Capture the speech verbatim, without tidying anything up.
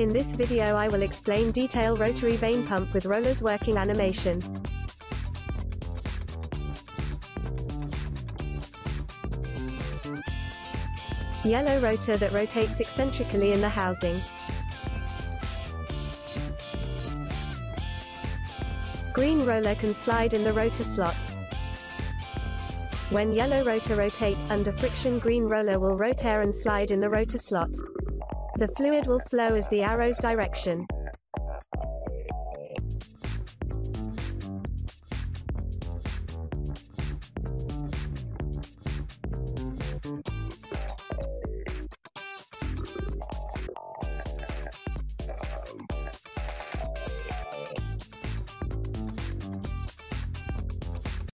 In this video I will explain detail rotary vane pump with rollers working animation. Yellow rotor that rotates eccentrically in the housing. Green roller can slide in the rotor slot. When yellow rotor rotate, under friction green roller will rotate and slide in the rotor slot. The fluid will flow as the arrow's direction.